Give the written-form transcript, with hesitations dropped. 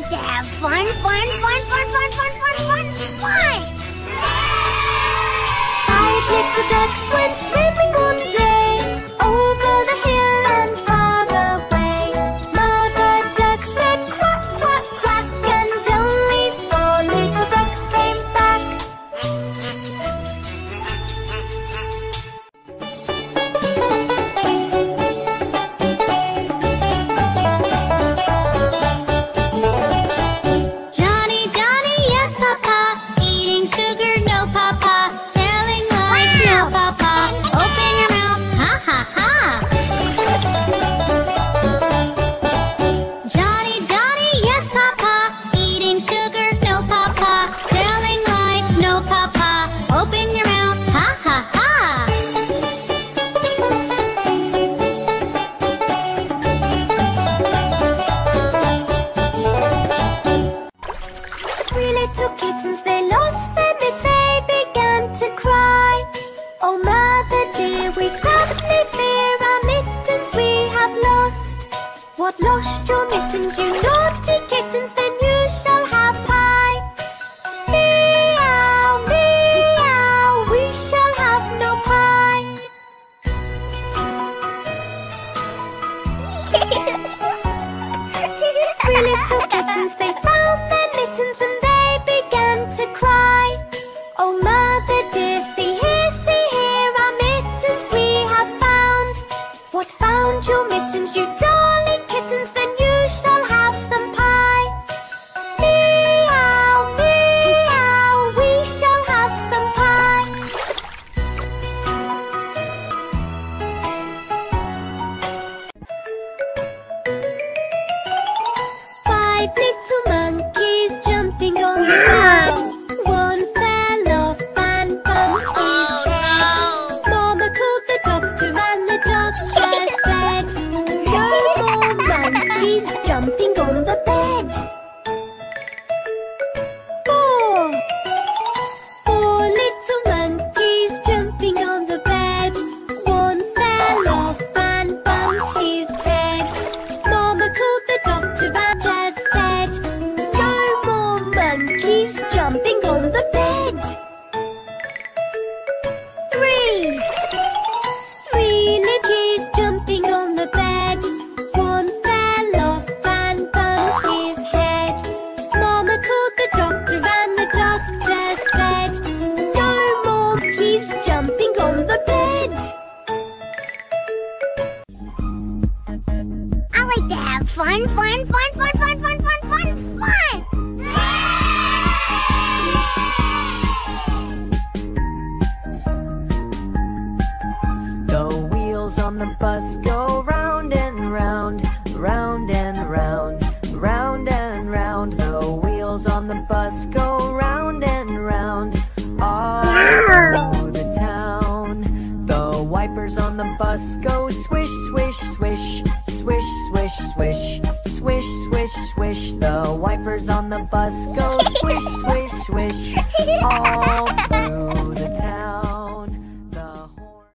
like to have fun, fun, fun, fun, fun, fun, fun, fun, fun! I picked a duck when sleeping one day, over the hill and far away. Mother duck said quack, quack, quack, and only four little ducks came back. The wipers on the bus go swish, swish, swish all through